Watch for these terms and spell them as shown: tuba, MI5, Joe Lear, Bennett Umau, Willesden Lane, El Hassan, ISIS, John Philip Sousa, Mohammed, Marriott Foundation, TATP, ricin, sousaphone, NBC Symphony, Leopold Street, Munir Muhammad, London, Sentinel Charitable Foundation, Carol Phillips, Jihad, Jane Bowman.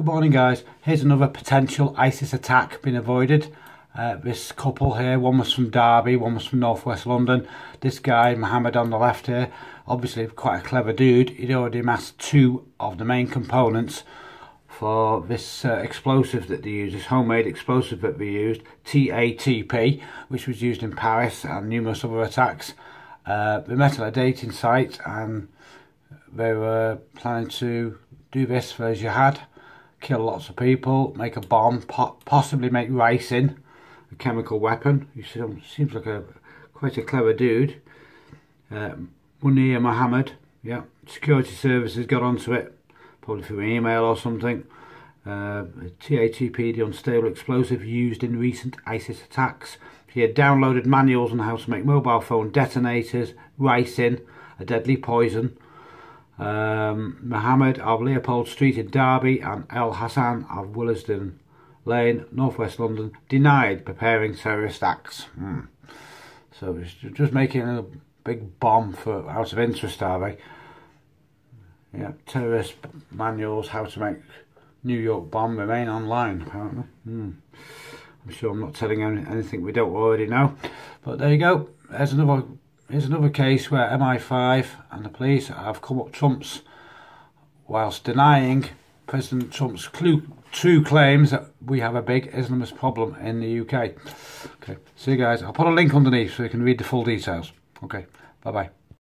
Good morning, guys. Here's another potential ISIS attack being avoided. This couple here, one was from Derby, one was from northwest London. This guy Mohammed on the left here, obviously quite a clever dude. He'd already amassed two of the main components for this explosive that they used, this homemade explosive that they used, TATP, which was used in Paris and numerous other attacks. They met at a dating site and they were planning to do this for jihad, kill lots of people, make a bomb, possibly make ricin, a chemical weapon. He seems like quite a clever dude. Munir Muhammad, yeah. Security services got onto it, probably through an email or something. TATP, the unstable explosive used in recent ISIS attacks. He had downloaded manuals on how to make mobile phone detonators, ricin, a deadly poison. Mohammed of Leopold Street in Derby and El Hassan of Willesden Lane, northwest London, denied preparing terrorist acts. So it's just making a big bomb for out of interest, are they? Yeah, terrorist manuals, how to make New York bomb remain online, apparently. I'm sure I'm not telling anything we don't already know. But there you go. Here's another case where MI5 and the police have come up trumps whilst denying President Trump's true claims that we have a big Islamist problem in the UK. Okay, see you guys. I'll put a link underneath so you can read the full details. Okay, bye-bye.